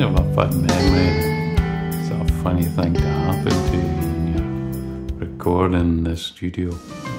kind of a fun memory. It's a funny thing to happen to you when you're recording in the studio.